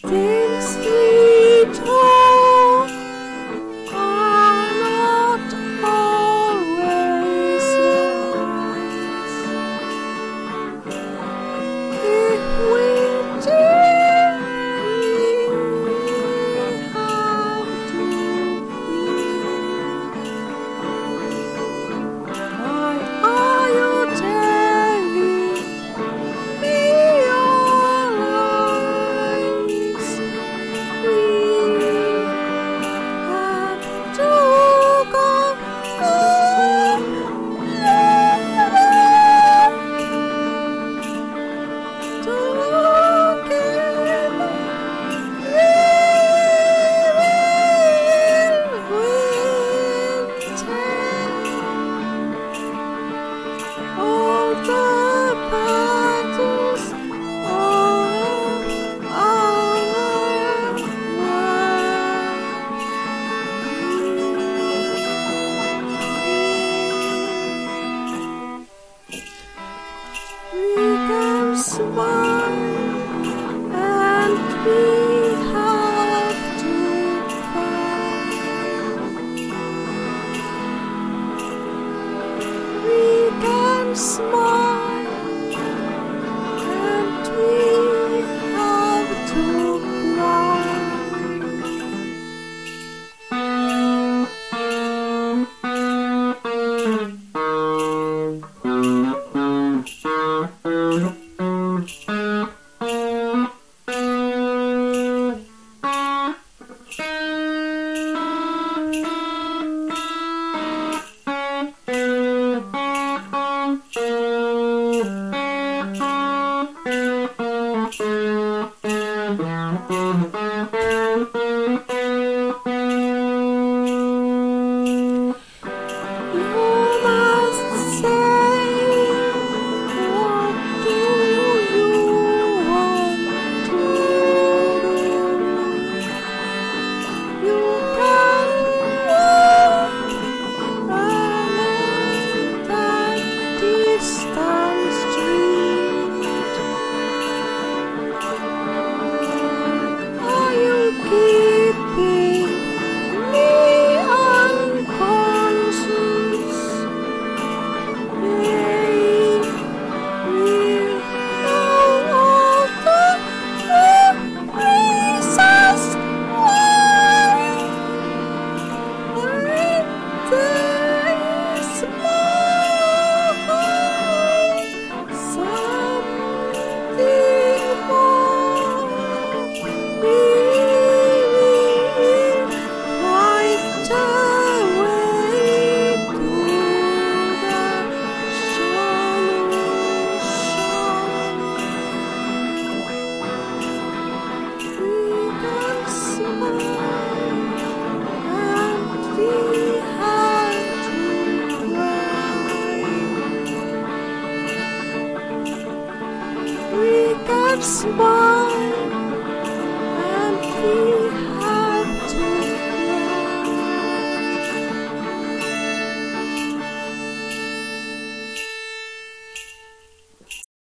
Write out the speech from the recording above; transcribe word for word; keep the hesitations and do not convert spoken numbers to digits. Smile, and we have to cry. We can smile, and we have to cry. Smile.